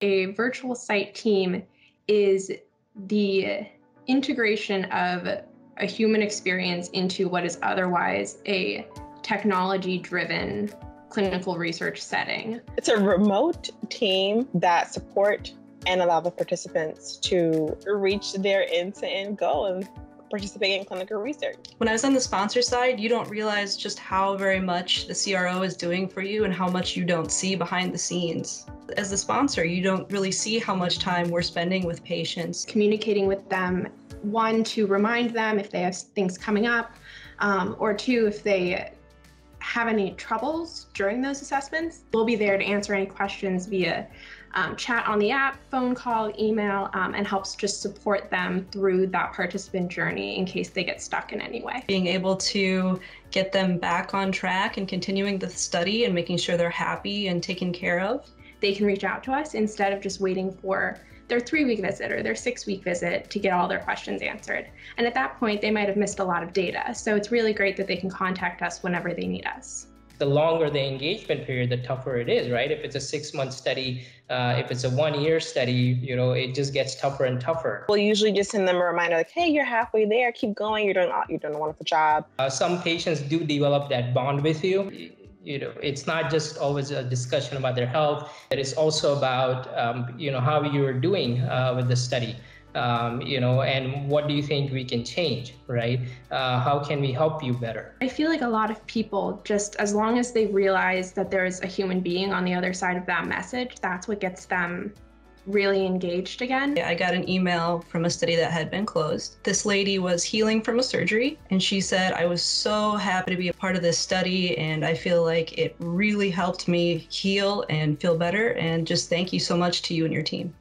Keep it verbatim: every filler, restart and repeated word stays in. A virtual site team is the integration of a human experience into what is otherwise a technology-driven clinical research setting. It's a remote team that support and allow the participants to reach their end-to-end goal and participate in clinical research. When I was on the sponsor side, you don't realize just how very much the C R O is doing for you and how much you don't see behind the scenes. As the sponsor, you don't really see how much time we're spending with patients. Communicating with them, one, to remind them if they have things coming up, um, or two, if they have any troubles during those assessments. We'll be there to answer any questions via Um, chat on the app, phone call, email, um, and helps just support them through that participant journey in case they get stuck in any way. Being able to get them back on track and continuing the study and making sure they're happy and taken care of. They can reach out to us instead of just waiting for their three-week visit or their six-week visit to get all their questions answered. And at that point, they might have missed a lot of data. So it's really great that they can contact us whenever they need us. The longer the engagement period, the tougher it is, right? If it's a six-month study, uh, if it's a one-year study, you know, it just gets tougher and tougher. We'll usually just send them a reminder like, hey, you're halfway there, keep going, you're doing, you're doing a wonderful job. Uh, some patients do develop that bond with you. You know, it's not just always a discussion about their health, but it's also about, um, you know, how you're doing uh, with the study. Um, you know, and what do you think we can change, right? Uh, how can we help you better? I feel like a lot of people, just as long as they realize that there's a human being on the other side of that message, that's what gets them really engaged again. Yeah, I got an email from a study that had been closed. This lady was healing from a surgery, and she said, I was so happy to be a part of this study, and I feel like it really helped me heal and feel better, and just thank you so much to you and your team.